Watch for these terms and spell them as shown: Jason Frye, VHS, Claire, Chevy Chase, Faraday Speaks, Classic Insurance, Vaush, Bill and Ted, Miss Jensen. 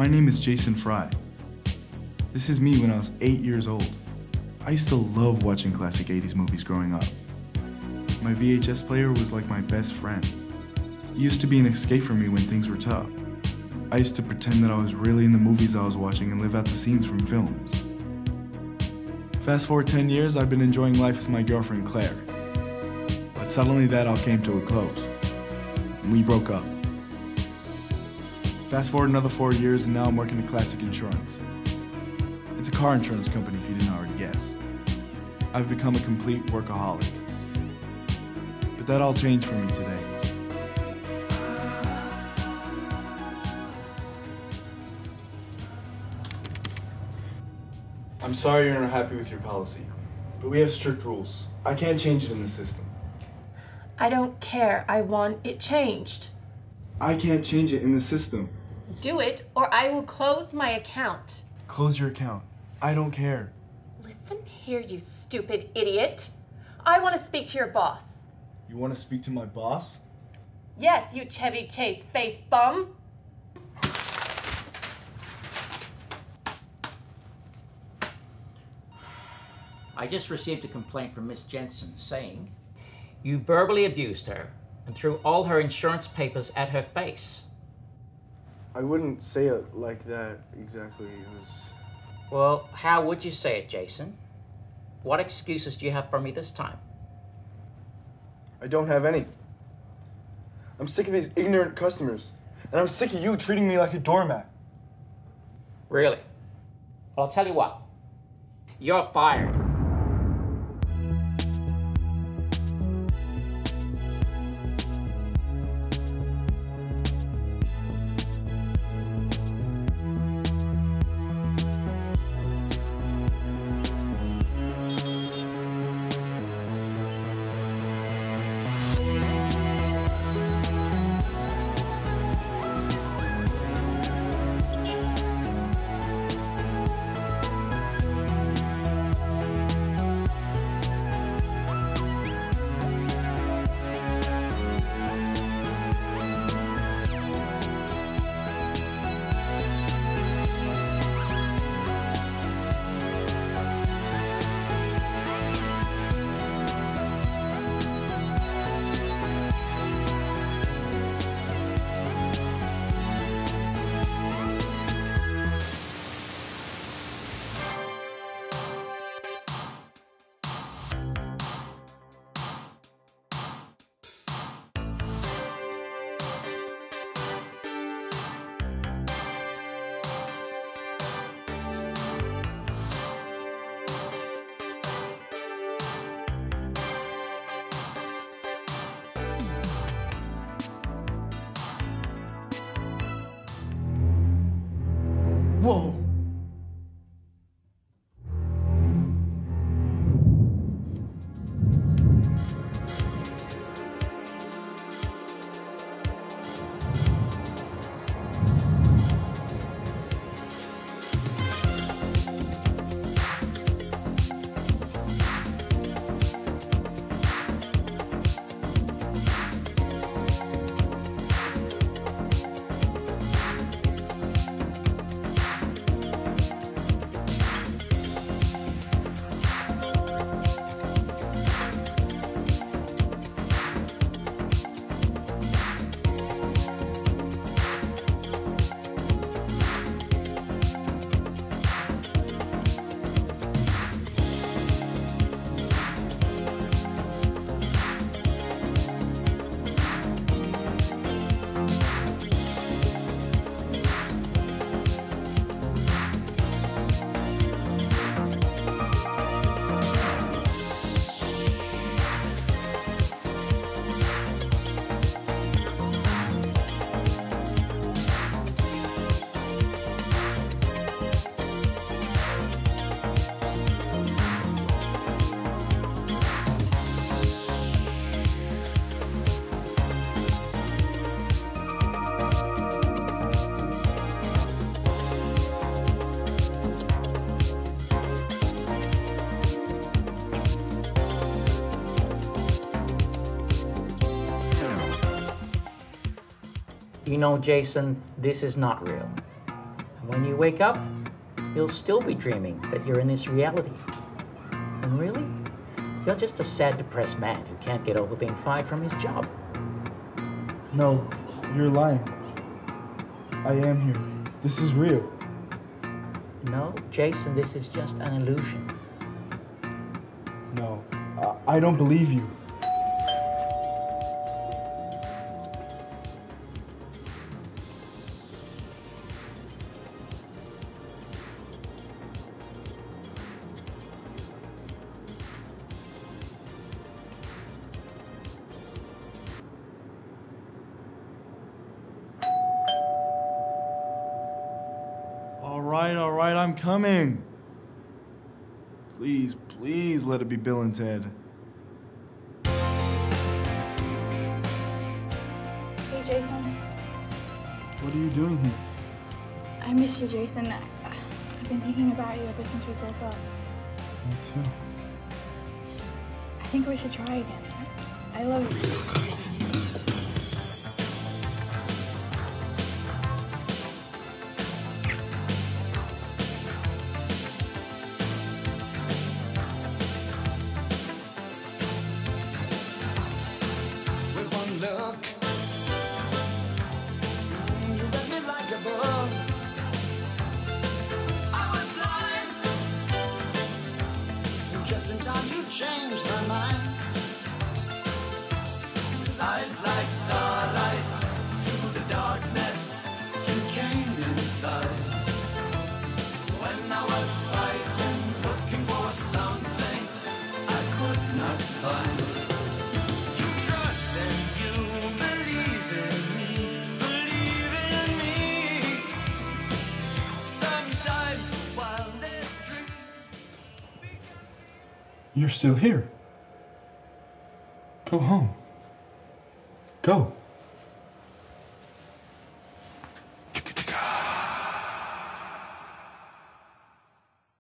My name is Jason Frye. This is me when I was 8 years old. I used to love watching classic 80s movies growing up. My VHS player was like my best friend. It used to be an escape for me when things were tough. I used to pretend that I was really in the movies I was watching and live out the scenes from films. Fast forward 10 years, I've been enjoying life with my girlfriend, Claire. But suddenly that all came to a close, and we broke up. Fast forward another 4 years, and now I'm working at Classic Insurance. It's a car insurance company, if you didn't already guess. I've become a complete workaholic. But that all changed for me today. I'm sorry you're not happy with your policy, but we have strict rules. I can't change it in the system. I don't care. I want it changed. I can't change it in the system. Do it, or I will close my account. Close your account. I don't care. Listen here, you stupid idiot. I want to speak to your boss. You want to speak to my boss? Yes, you Chevy Chase face bum. I just received a complaint from Miss Jensen saying you verbally abused her and threw all her insurance papers at her face. I wouldn't say it like that exactly. It was... Well, how would you say it, Jason? What excuses do you have for me this time? I don't have any. I'm sick of these ignorant customers, and I'm sick of you treating me like a doormat. Really? Well, I'll tell you what. You're fired. Whoa! You know, Jason, this is not real. when you wake up, you'll still be dreaming that you're in this reality. And really, you're just a sad, depressed man who can't get over being fired from his job. No, you're lying. I am here. This is real. No, Jason, this is just an illusion. No, I don't believe you. All right, I'm coming. Please, please let it be Bill and Ted. Hey, Jason. What are you doing here? I miss you, Jason. I've been thinking about you ever since we broke up. Me too. I think we should try again. I love you. You're still here. Go home. Go.